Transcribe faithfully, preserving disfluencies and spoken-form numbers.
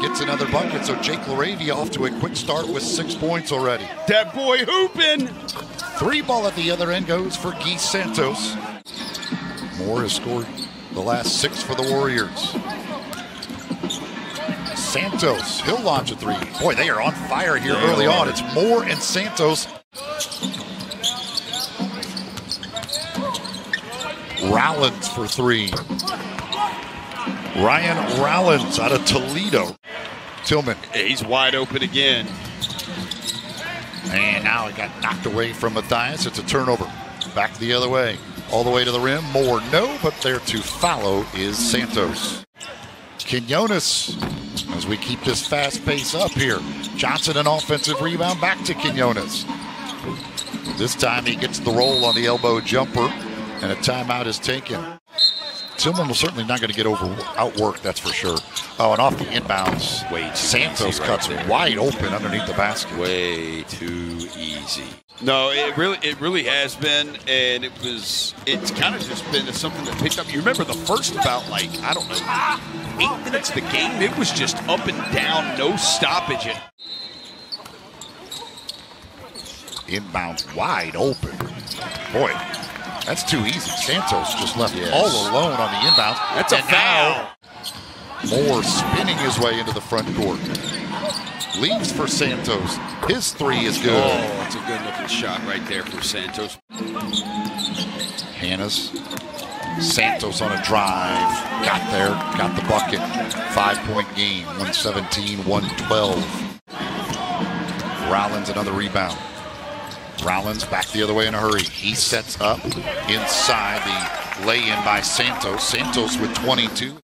gets another bucket. So Jake LaRavia off to a quick start with six points already. That boy hooping. Three ball at the other end goes for Gui Santos. Moore has scored the last six for the Warriors. Santos, he'll launch a three. Boy, they are on fire here yeah, early on. It's Moore and Santos. Rollins for three. Ryan Rollins out of Toledo. Tillman. He's wide open again. And now it got knocked away from Mathias. It's a turnover. Back the other way. All the way to the rim. Moore, no, but there to follow is Santos. Quinones, as we keep this fast pace up here. Johnson, an offensive rebound back to Quinones. This time he gets the roll on the elbow jumper, and a timeout is taken. Tillman was certainly not going to get over outworked, that's for sure. Oh, and off the inbounds, way Santos right cuts there. Wide open underneath the basket. Way too easy. No, it really, it really has been, and it was. It's kind of just been something that picked up. You remember the first about like I don't know, eight minutes of the game. It was just up and down, no stoppage. Inbounds wide open. Boy, that's too easy. Santos just left yes. all alone on the inbounds. That's and a foul. Moore spinning his way into the front court. Leaves for Santos. His three is good. Oh, that's a good looking shot right there for Santos. Hannes. Santos on a drive. Got there. Got the bucket. Five point game. one seventeen, one twelve. Rollins another rebound. Rollins back the other way in a hurry. He sets up inside the lay-in by Santos. Santos with twenty-two.